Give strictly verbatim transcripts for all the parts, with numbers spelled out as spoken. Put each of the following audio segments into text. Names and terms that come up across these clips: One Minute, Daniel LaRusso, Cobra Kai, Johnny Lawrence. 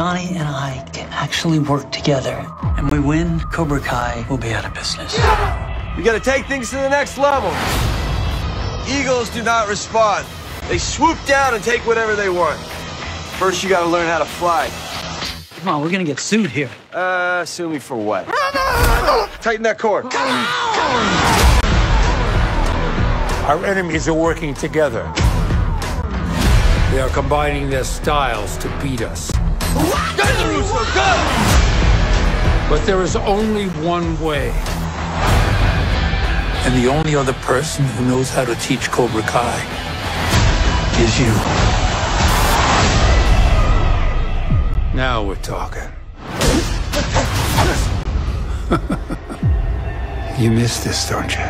Johnny and I can actually work together, and we win, Cobra Kai will be out of business. We gotta take things to the next level. Eagles do not respond. They swoop down and take whatever they want. First, you gotta learn how to fly. Come on, we're gonna get sued here. Uh, sue me for what? Tighten that cord. Our enemies are working together. They are combining their styles to beat us. Daniel LaRusso, go! But there is only one way. And the only other person who knows how to teach Cobra Kai is you. Now we're talking. You missed this, don't you?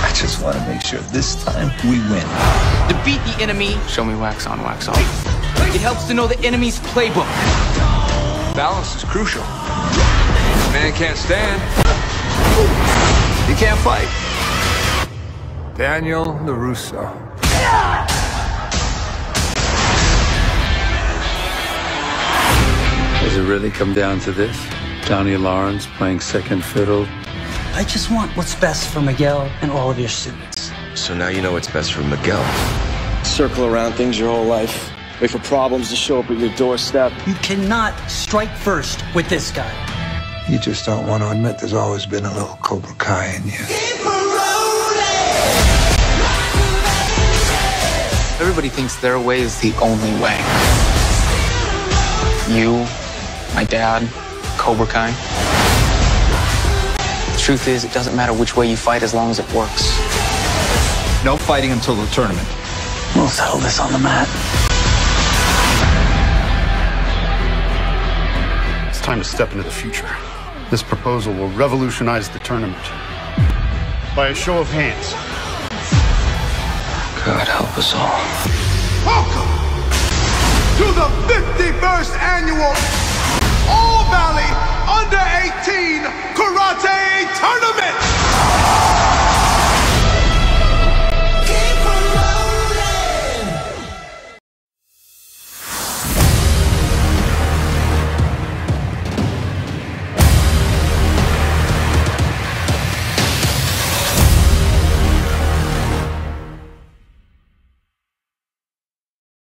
I just want to make sure this time we win. Defeat the enemy. Show me wax on, wax off. It helps to know the enemy's playbook. Balance is crucial. Man can't stand. He can't fight. Daniel LaRusso. Yeah! Does it really come down to this? Johnny Lawrence playing second fiddle? I just want what's best for Miguel and all of your students. So now you know what's best for Miguel. Circle around things your whole life. Wait for problems to show up at your doorstep. You cannot strike first with this guy. You just don't want to admit there's always been a little Cobra Kai in you. Keep rolling. Everybody thinks their way is the only way. You, my dad, Cobra Kai. The truth is, it doesn't matter which way you fight as long as it works. No fighting until the tournament. We'll settle this on the mat. It's time to step into the future. This proposal will revolutionize the tournament. By a show of hands. God help us all. Welcome to the fifty-first annual